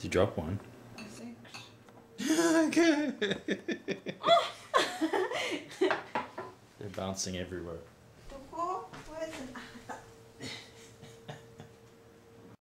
Did you drop one? Okay. They're bouncing everywhere. Where's an